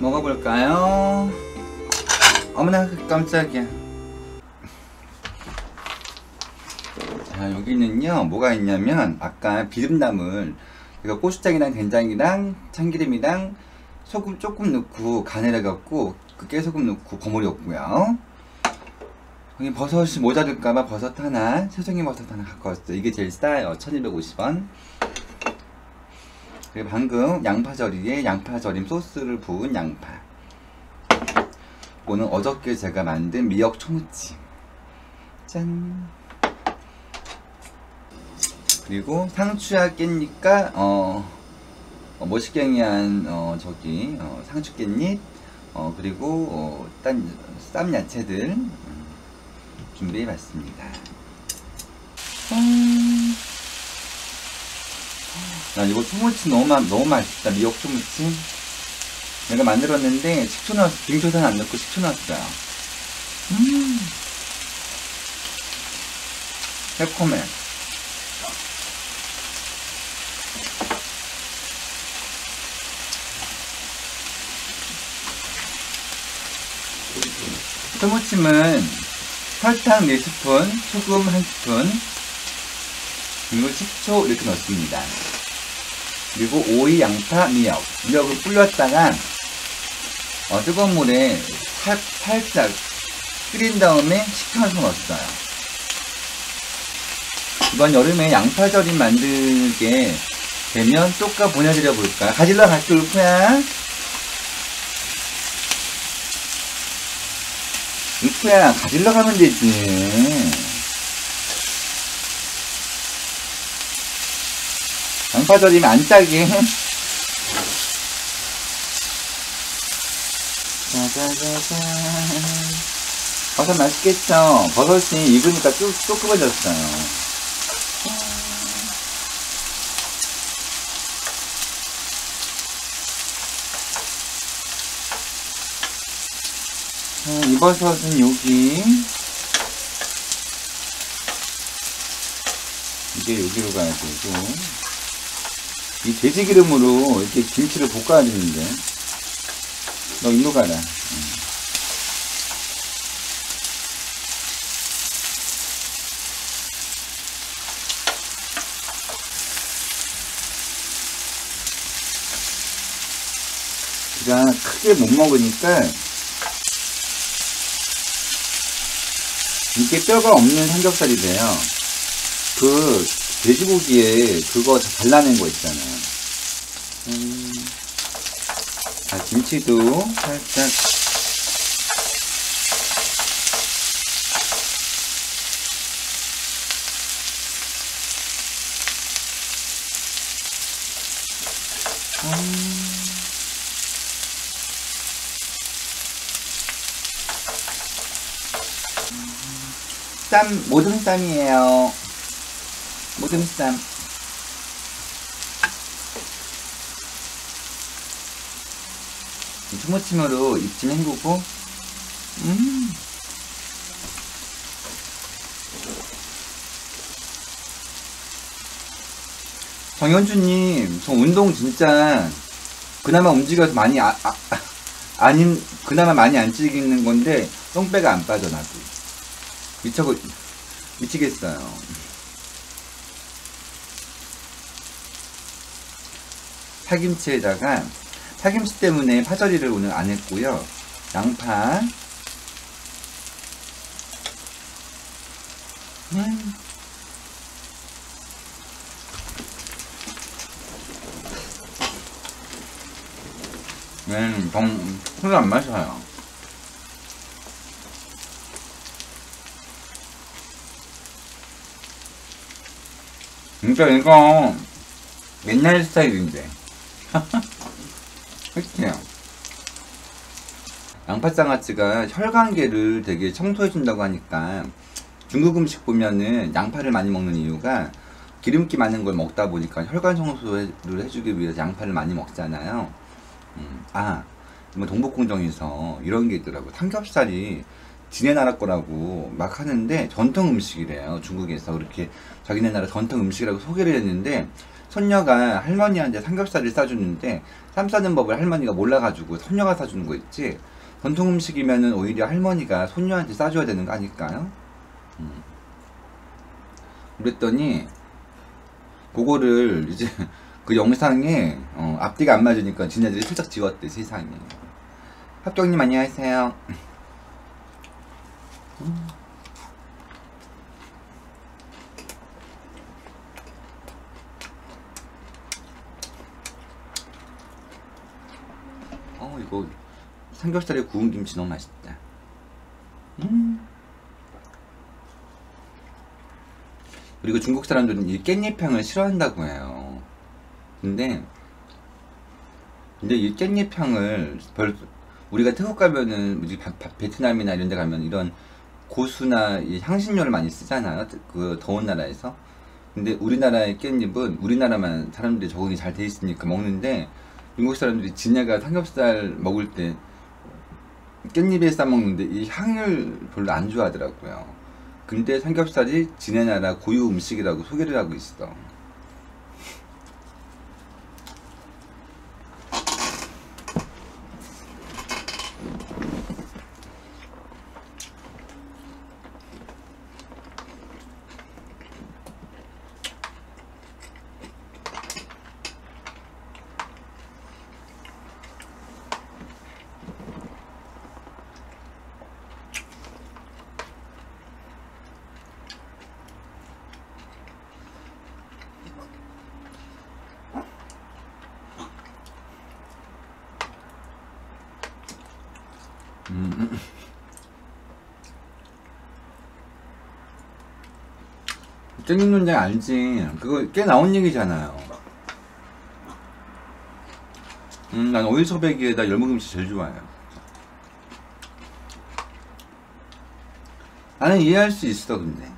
먹어볼까요? 어머나 깜짝이야. 자, 여기는요 뭐가 있냐면 아까 비듬나물 이거 고추장이랑 된장이랑 참기름이랑 소금 조금 넣고 간을 해갖고 그 깨소금 넣고 버무렸고요. 여기 버섯이 모자랄까봐 버섯 하나, 새송이 버섯 하나 갖고 왔어요. 이게 제일 싸요. 1250원. 그리고 방금 양파절이에 양파절임 소스를 부은 양파. 이거는 어저께 제가 만든 미역 초무침. 짠. 그리고 상추야 깻잎과 멋있갱이한 상추 깻잎, 그리고 딴 쌈 야채들 준비해봤습니다. 나 이거 초무침 너무 맛있다. 미역 초무침 내가 만들었는데 식초 넣었어. 빙초산 안 넣고 식초 넣었어요. 새콤해. 초무침은 설탕 4스푼, 소금 1스푼, 그리고 식초 이렇게 넣습니다. 그리고 오이, 양파, 미역. 미역을 불렸다가 뜨거운 물에 살짝 끓인 다음에 식초를 넣었어요. 이번 여름에 양파절임 만들게 되면 쪽가 보내드려 볼까요? 가지러 같이 올 거야. 육구야, 가지러 가면 되지. 양파절임 안 짜게. 짜자자잔. 버섯 맛있겠죠? 버섯이 익으니까 쪼끄러졌어요. 이 버섯은 여기 이게 여기로 가야 되고 이 돼지 기름으로 이렇게 김치를 볶아야 되는데 너 일로 가라. 그냥 크게 못 먹으니까 이게 뼈가 없는 삼겹살이래요. 그 돼지고기에 그거 발라낸 거 있잖아요. 자, 김치도 살짝 쌈, 모듬쌈이에요. 모듬쌈. 초무침으로 입 좀 헹구고, 정현주님, 저 운동 진짜 그나마 움직여서 많이 그나마 많이 안 찌기는 건데, 똥배가 안 빠져나도. 미치겠어요. 파김치에다가 파김치 때문에 파절이를 오늘 안 했고요. 양파. 술을 안 마셔요. 진짜 이거 옛날 스타일인데. 그치요? 양파장아찌가 혈관계를 되게 청소해준다고 하니까 중국 음식 보면은 양파를 많이 먹는 이유가 기름기 많은 걸 먹다 보니까 혈관 청소를 해주기 위해서 양파를 많이 먹잖아요. 동북공정에서 이런 게 있더라고요. 삼겹살이 지네 나라 거라고 막 하는데 전통 음식이래요. 중국에서 그렇게 자기네 나라 전통 음식이라고 소개를 했는데 손녀가 할머니한테 삼겹살을 싸주는데 쌈 싸는 법을 할머니가 몰라가지고 손녀가 싸주는 거 있지. 전통 음식이면은 오히려 할머니가 손녀한테 싸줘야 되는 거 아닐까요? 그랬더니 그거를 이제 그 영상에 앞뒤가 안 맞으니까 지네들이 슬쩍 지웠대. 세상에. 합격님 안녕하세요. 이거 삼겹살에 구운 김치 너무 맛있다. 그리고 중국 사람들은 이 깻잎향을 싫어한다고 해요. 근데 이 깻잎향을 우리가 태국 가면은 베트남이나 이런 데 가면 이런 고수나 이 향신료를 많이 쓰잖아요. 그 더운 나라에서. 근데 우리나라의 깻잎은 우리나라만 사람들이 적응이 잘 돼 있으니까 먹는데, 중국 사람들이 지네가 삼겹살 먹을 때 깻잎에 싸 먹는데 이 향을 별로 안 좋아하더라고요. 근데 삼겹살이 지네 나라 고유 음식이라고 소개를 하고 있어. 깻잎 논쟁 알지? 그거 꽤 나온 얘기잖아요. 난 오이소백이에다 열무김치 제일 좋아해요. 나는 이해할 수 있어. 근데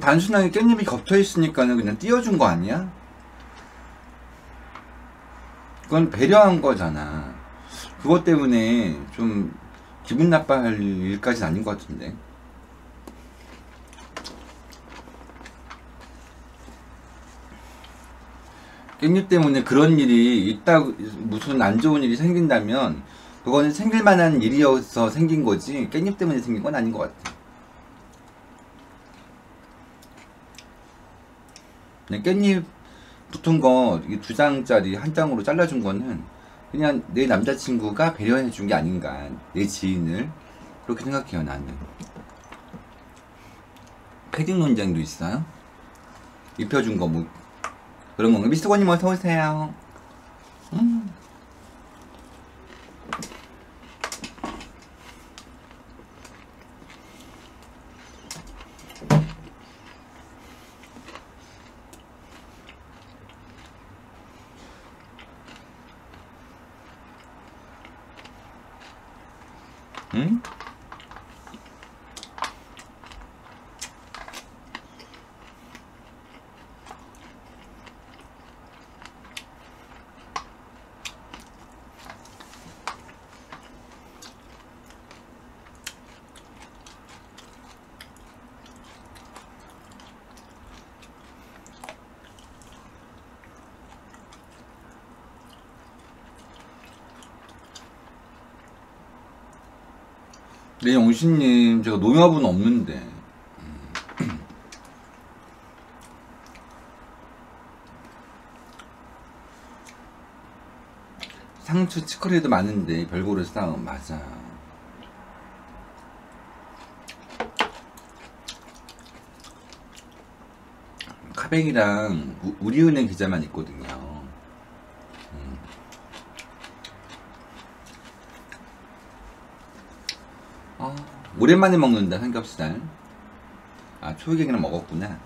단순하게 깻잎이 겹쳐있으니까는 그냥 띄워준 거 아니야? 그건 배려한 거잖아. 그것 때문에 좀 기분 나빠할 일까지는 아닌 것 같은데. 깻잎 때문에 그런 일이 있다고, 무슨 안 좋은 일이 생긴다면 그거는 생길 만한 일이어서 생긴 거지 깻잎 때문에 생긴 건 아닌 것 같아. 깻잎 붙은 거 두 장짜리 한 장으로 잘라준 거는 그냥 내 남자친구가 배려해준 게 아닌가, 내 지인을. 그렇게 생각해요. 나는 패딩 논쟁도 있어요? 입혀준 거 뭐 그런 건가? 미스코님 어서오세요. 네, 영신님, 제가 농협은 없는데. 상추, 치커리도 많은데, 별고를 싸움, 맞아. 카뱅이랑 우리은행 계좌만 있거든요. 오랜만에 먹는다 삼겹살. 아, 초유경이랑 먹었구나.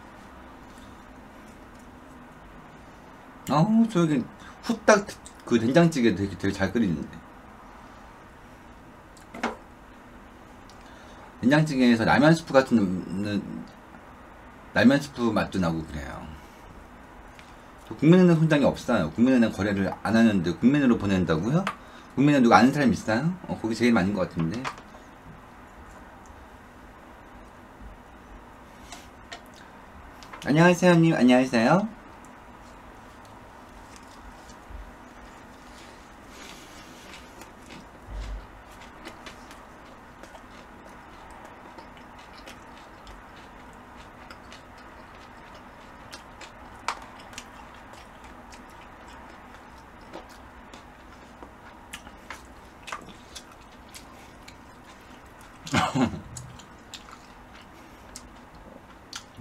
초유경 후딱 그 된장찌개 되게 잘 끓이는데. 된장찌개에서 라면 스프 같은 라면 스프 맛도 나고 그래요. 국민은행 통장이 없어요. 국민은행 거래를 안 하는데 국민으로 보낸다고요? 국민은행 누가 아는 사람 있어요? 거기 제일 많은 것 같은데. 안녕하세요, 님. 안녕하세요.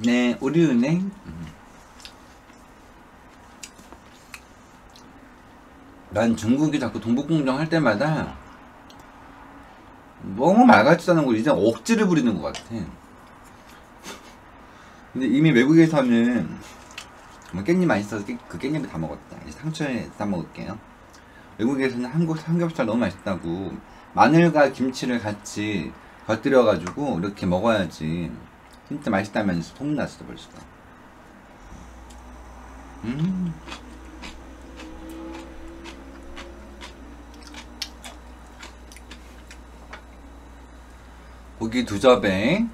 네, 우리은행 난 중국이 자꾸 동북공정 할 때마다 너무 말같지도 않은 걸 이제 억지를 부리는 것 같아. 근데 이미 외국에서는 깻잎 맛있어서 그 깻잎을 다 먹었다. 이제 상추에 싸 먹을게요. 외국에서는 한국 삼겹살 너무 맛있다고 마늘과 김치를 같이 곁들여가지고 이렇게 먹어야지 진짜 맛있다면서 소문났어 벌써. 고기 두 접에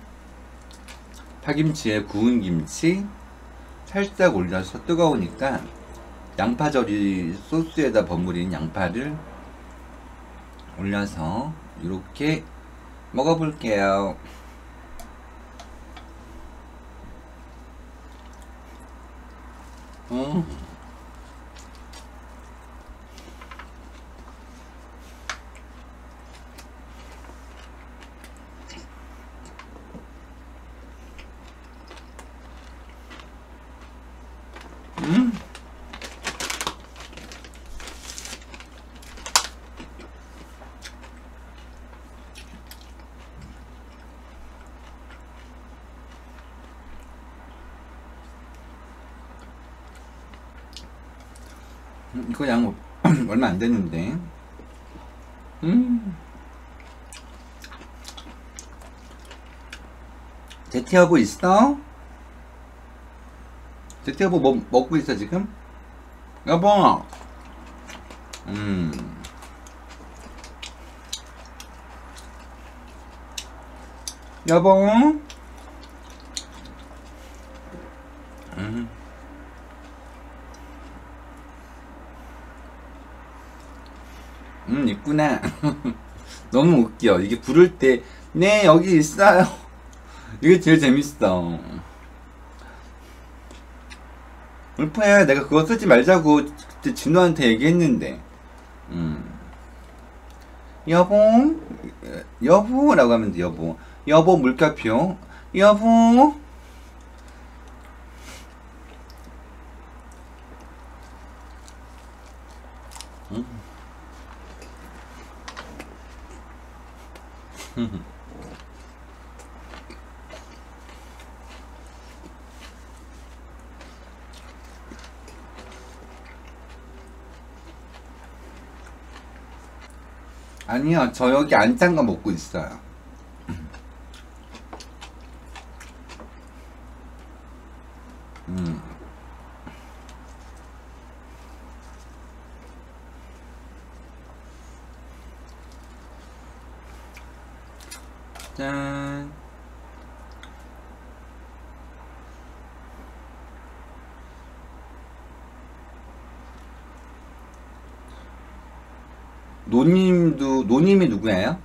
파김치에 구운 김치 살짝 올려서 뜨거우니까 양파절이 소스에다 버무린 양파를 올려서 이렇게 먹어볼게요. 이거 양 얼마 안 되는데. 제티여보 있어? 제티여보 뭐 먹고 있어 지금? 여보. 여보. 있구나. 너무 웃겨. 이게 부를 때 네 여기 있어요. 이게 제일 재밌어. 울프야 내가 그거 쓰지 말자고 그때 진우한테 얘기했는데. 여보 여보 라고 하면 돼. 여보 여보 물가표 여보. 아니요, 저 여기 안 짠 거 먹고 있어요. 짠. 노님이 누구예요?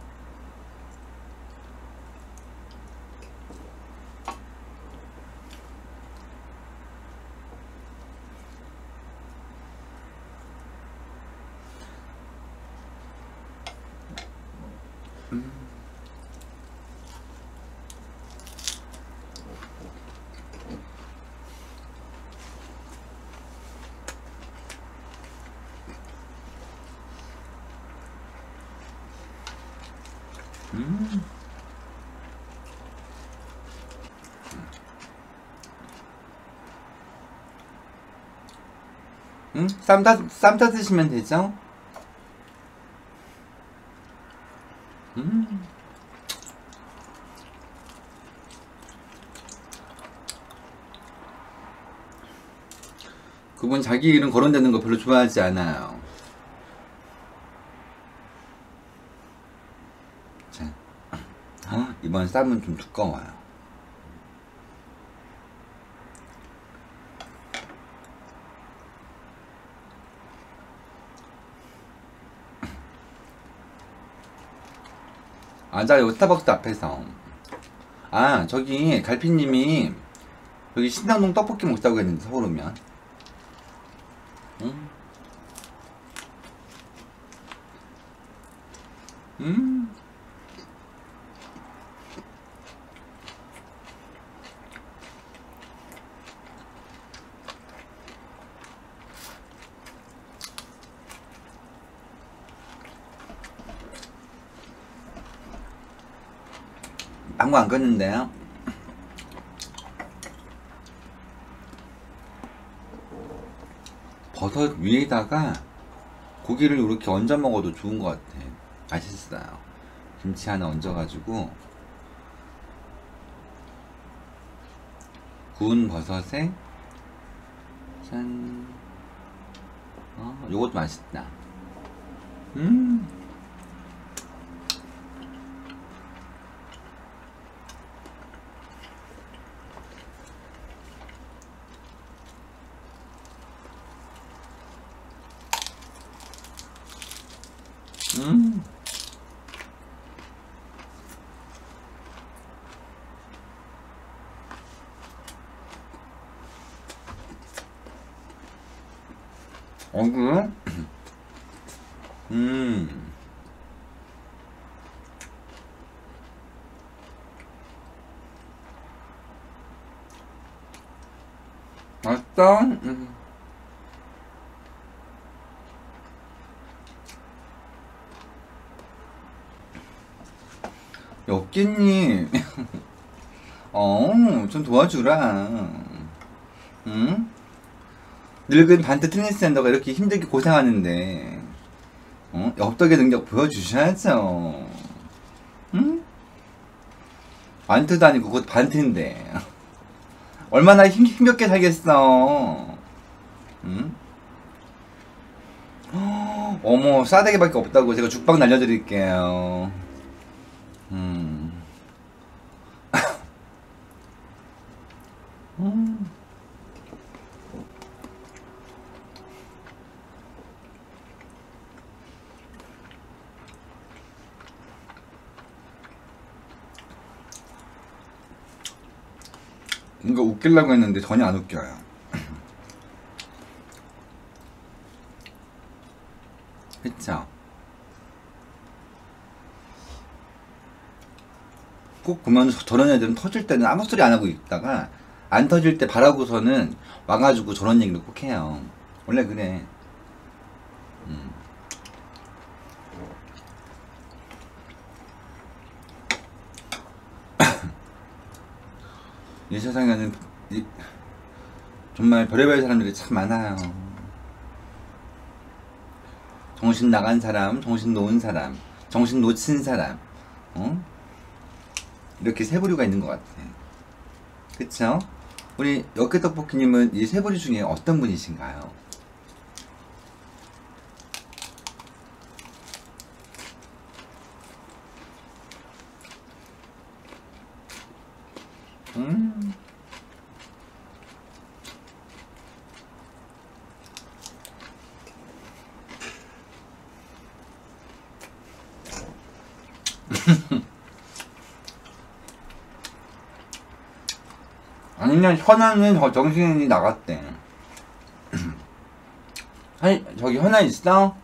쌈다 드시면 되죠? 그분 자기 이름 거론되는 거 별로 좋아하지 않아요. 자, 이번 쌈은 좀 두꺼워요. 맞아, 여기 스타벅스 앞에서. 아, 저기 갈피님이 여기 신당동 떡볶이 먹자고 했는데, 서울 오면. 응? 광고 안 껐는데요. 버섯 위에다가 고기를 이렇게 얹어 먹어도 좋은 것 같아. 맛있어요. 김치 하나 얹어가지고 구운 버섯에 짠. 요것도 맛있다. 그래? 맛있다. 엽기님. 좀 도와주라. 응? 늙은 반트 테니스 센터가 이렇게 힘들게 고생하는데, 엽떡의 능력 보여주셔야죠. 응? 반트도 아니고, 그것도 반트인데. 얼마나 힘겹게 살겠어. 응? 어머, 싸대기밖에 없다고. 제가 죽빵 날려드릴게요. 뭔가 웃기려고 했는데 전혀 안 웃겨요. 그쵸? 꼭 보면 저런 애들은 터질 때는 아무 소리 안 하고 있다가 안 터질 때 바라고서는 와가지고 저런 얘기를 꼭 해요. 원래 그래. 이 세상에는 정말 별의별 사람들이 참 많아요. 정신 나간 사람, 정신 놓은 사람, 정신 놓친 사람, 이렇게 세 부류가 있는 것 같아요. 그쵸? 우리 엽기떡볶이님은 이 세 부류 중에 어떤 분이신가요? 아니면 현아는 저 정신이 나갔대. 아니 저기 현아 있어?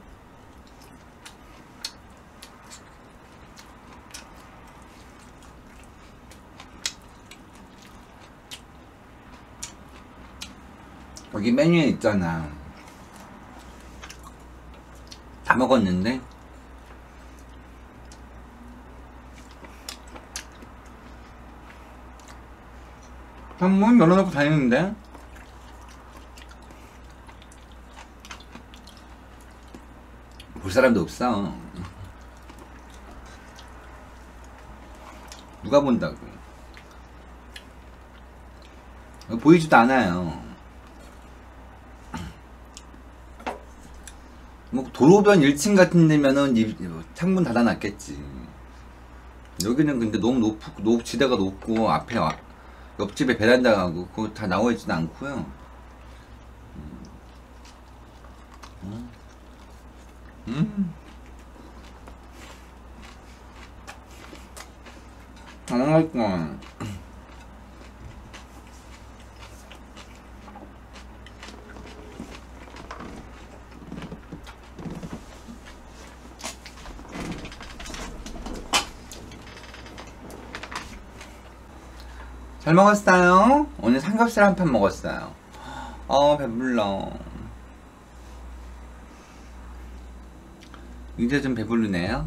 여기 메뉴에 있잖아. 다 먹었는데 문 열어놓고 다니는데? 볼 사람도 없어. 누가 본다고. 보이지도 않아요. 뭐 도로변 1층 같은 데면은 창문 닫아놨겠지. 여기는 근데 너무 높고 지대가 높고 앞에 옆집에 베란다 가고 그거 다 나와 있지는 않고요. 당황했구만. 잘 먹었어요? 오늘 삼겹살 한 판 먹었어요. 배불러. 이제 좀 배부르네요.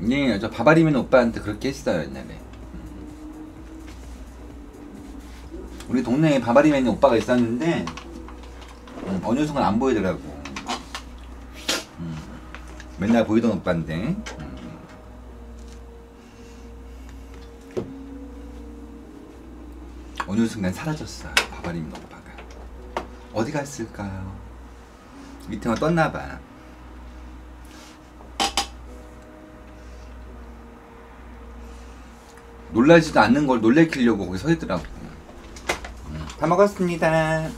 네, 저 바바리민 오빠한테 그렇게 했어요, 옛날에. 우리 동네에 바바리민 오빠가 있었는데 어느 순간 안 보이더라고. 맨날 보이던 오빠인데. 어느 순간 사라졌어요, 바바리민 오빠가. 어디 갔을까요? 이태원 떴나봐. 놀라지도 않는 걸 놀래키려고 거기 서있더라고. 다 먹었습니다.